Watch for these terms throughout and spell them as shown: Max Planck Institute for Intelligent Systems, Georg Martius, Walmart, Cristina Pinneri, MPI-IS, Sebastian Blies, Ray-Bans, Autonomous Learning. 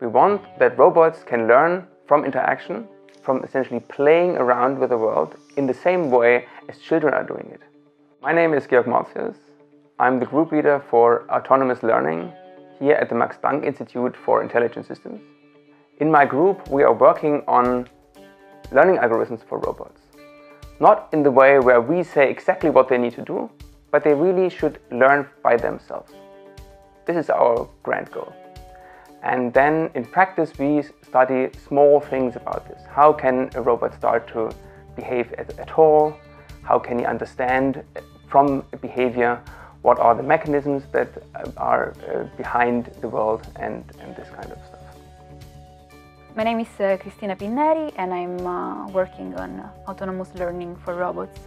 We want that robots can learn from interaction, from essentially playing around with the world in the same way as children are doing it. My name is Georg Martius. I'm the group leader for Autonomous Learning here at the Max Planck Institute for Intelligent Systems. In my group, we are working on learning algorithms for robots. Not in the way where we say exactly what they need to do, but they really should learn by themselves. This is our grand goal. And then in practice, we study small things about this. How can a robot start to behave at all? How can he understand from behavior? What are the mechanisms that are behind the world and this kind of stuff? My name is Cristina Pinneri, and I'm working on autonomous learning for robots.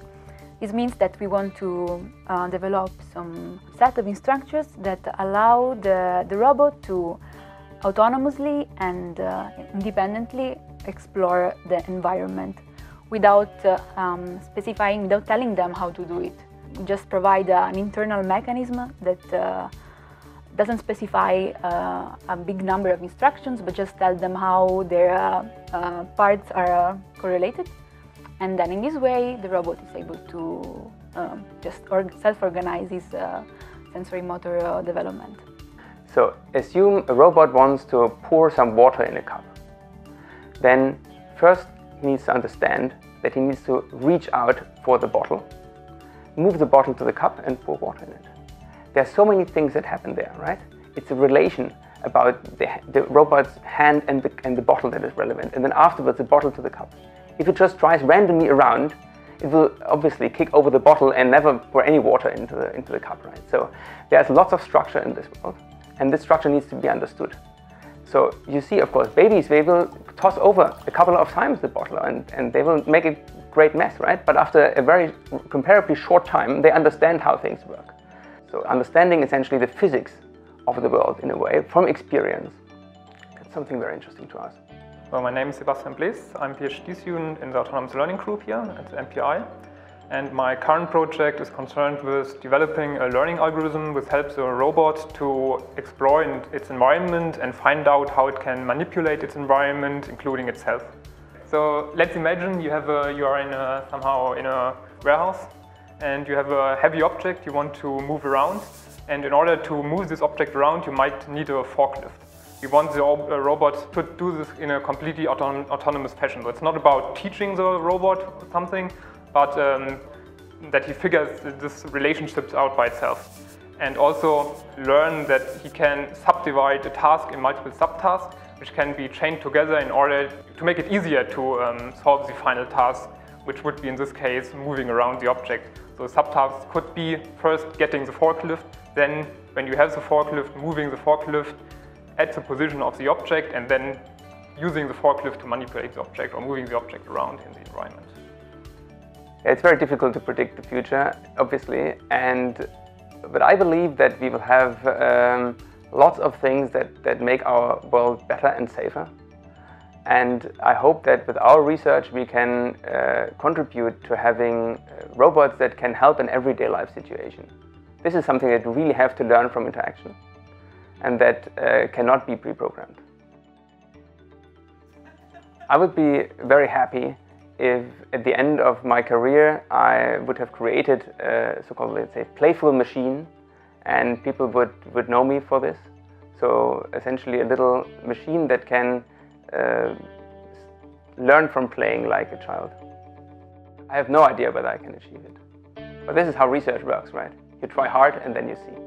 This means that we want to develop some set of instructors that allow the robot to autonomously and independently explore the environment without without telling them how to do it. We just provide an internal mechanism that doesn't specify a big number of instructions, but just tell them how their parts are correlated. And then in this way, the robot is able to just self-organize his sensory motor development. So assume a robot wants to pour some water in a cup. Then first he needs to understand that he needs to reach out for the bottle, move the bottle to the cup and pour water in it. There are so many things that happen there, right? It's a relation about the robot's hand and the bottle that is relevant, and then afterwards the bottle to the cup. If it just tries randomly around, it will obviously kick over the bottle and never pour any water into the cup, right? So there's lots of structure in this world. And this structure needs to be understood. So you see, of course, babies, they will toss over a couple of times the bottle and they will make a great mess, right? But after a very comparably short time, they understand how things work. So understanding essentially the physics of the world in a way from experience. That's something very interesting to us. Well, my name is Sebastian Blies. I'm a PhD student in the Autonomous Learning group here at the MPI. And my current project is concerned with developing a learning algorithm which helps a robot to explore its environment and find out how it can manipulate its environment, including itself. So let's imagine you are somehow in a warehouse and you have a heavy object you want to move around. And in order to move this object around, you might need a forklift. We want the robot to do this in a completely autonomous fashion. So it's not about teaching the robot something, but that he figures these relationships out by itself. And also learn that he can subdivide a task in multiple subtasks, which can be chained together in order to make it easier to solve the final task, which would be in this case moving around the object. So subtasks could be first getting the forklift, then when you have the forklift, moving the forklift at the position of the object, and then using the forklift to manipulate the object or moving the object around in the environment. It's very difficult to predict the future, obviously, but I believe that we will have lots of things that make our world better and safer. And I hope that with our research we can contribute to having robots that can help in everyday life situation. This is something that we really have to learn from interaction and that cannot be pre-programmed. I would be very happy if at the end of my career I would have created a so-called, let's say, playful machine, and people would know me for this. So essentially a little machine that can learn from playing like a child. I have no idea whether I can achieve it. But this is how research works, right? You try hard and then you see.